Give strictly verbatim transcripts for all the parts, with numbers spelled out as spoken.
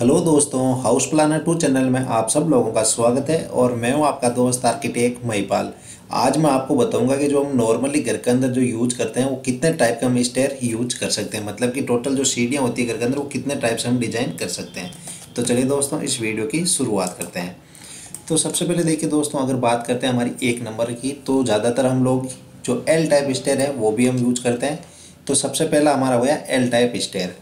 Hello दोस्तों, house planner to channel में आप सब लोगों का स्वागत है और मैं हूं आपका दोस्त आर्किटेक्ट महिपाल। आज मैं आपको बताऊंगा कि जो हम नॉर्मली घर के अंदर जो यूज करते हैं वो कितने टाइप के हम स्टेयर यूज कर सकते हैं, मतलब कि टोटल जो सीढ़ियां होती है घर के अंदर वो कितने टाइप से हम डिज़ाइन कर सकते हैं। तो चलिए दोस्तों, इस वीडियो की शुरुआत करते हैं। तो सबसे पहले देखिए दोस्तों, अगर बात करते हैं हमारी एक नंबर की, तो ज़्यादातर हम लोग जो एल टाइप स्टेयर है वो भी हम यूज करते हैं। तो सबसे पहला हमारा हो गया एल टाइप स्टेयर।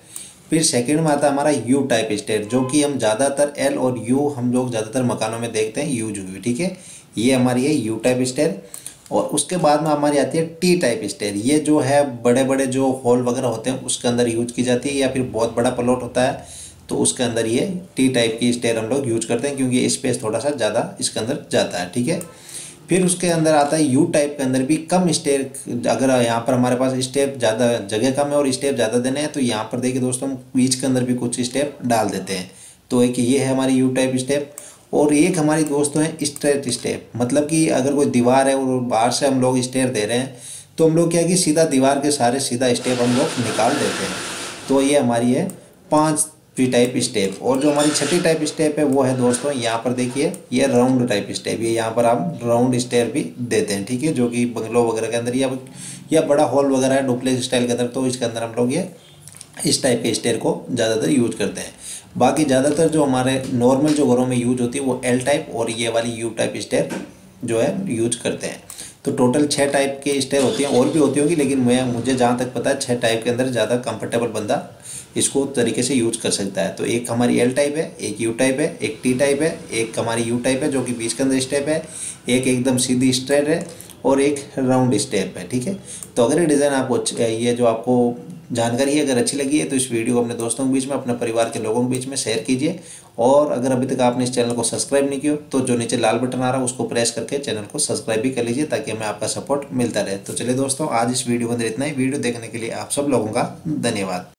फिर सेकंड में आता है हमारा यू टाइप स्टेयर, जो कि हम ज़्यादातर एल और यू हम लोग ज़्यादातर मकानों में देखते हैं यूज हुई, ठीक है। ये हमारी है यू टाइप स्टेयर। और उसके बाद में हमारी आती है टी टाइप स्टेयर। ये जो है बड़े बड़े जो हॉल वगैरह होते हैं उसके अंदर यूज की जाती है, या फिर बहुत बड़ा प्लॉट होता है तो उसके अंदर ये टी टाइप की स्टेयर हम लोग यूज करते हैं, क्योंकि स्पेस थोड़ा सा ज़्यादा इसके अंदर जाता है, ठीक है। फिर उसके अंदर आता है यू टाइप के अंदर भी कम स्टेयर। अगर यहाँ पर हमारे पास स्टेप ज़्यादा, जगह कम है और स्टेप ज़्यादा देने हैं, तो यहाँ पर देखिए दोस्तों हम बीच के अंदर भी कुछ स्टेप डाल देते हैं। तो एक ये है हमारी यू टाइप स्टेप। और एक हमारी दोस्तों है स्ट्रेट स्टेप, मतलब कि अगर कोई दीवार है और बाहर से हम लोग स्टेयर दे रहे हैं तो हम लोग क्या कि सीधा दीवार के सारे सीधा स्टेप हम लोग निकाल देते हैं। तो ये हमारी है पाँच पी टाइप स्टेप। और जो हमारी छठी टाइप स्टेप है वो है दोस्तों, यहाँ पर देखिए ये राउंड टाइप स्टेप। ये यहाँ पर आप राउंड स्टेयर भी देते हैं, ठीक है, जो कि बंगलो वगैरह के अंदर या या बड़ा हॉल वगैरह है डुप्लेक्स स्टाइल के अंदर, तो इसके अंदर हम लोग ये इस टाइप के स्टेयर को ज़्यादातर यूज करते हैं। बाकी ज़्यादातर जो हमारे नॉर्मल जो घरों में यूज होती है वो एल टाइप और ये वाली यू टाइप स्टेयर जो है यूज करते हैं। तो टोटल छः टाइप के स्टेयर होती हैं, और भी होती होगी, लेकिन मैं मुझे जहाँ तक पता है छः टाइप के अंदर ज़्यादा कंफर्टेबल बंदा इसको तरीके से यूज कर सकता है। तो एक हमारी एल टाइप है, एक यू टाइप है, एक टी टाइप है, एक हमारी यू टाइप है जो कि बीच के अंदर स्टेप है, एक एकदम सीधी स्ट्रेट है और एक राउंड स्टेप है, ठीक है। तो अगर ये डिज़ाइन आपको, ये जो आपको जानकारी है अगर अच्छी लगी है तो इस वीडियो को अपने दोस्तों के बीच में, अपने परिवार के लोगों के बीच में शेयर कीजिए। और अगर अभी तक आपने इस चैनल को सब्सक्राइब नहीं किया तो जो नीचे लाल बटन आ रहा है उसको प्रेस करके चैनल को सब्सक्राइब भी कर लीजिए, ताकि हमें आपका सपोर्ट मिलता रहे। तो चलिए दोस्तों, आज इस वीडियो के अंदर इतना ही। वीडियो देखने के लिए आप सब लोगों का धन्यवाद।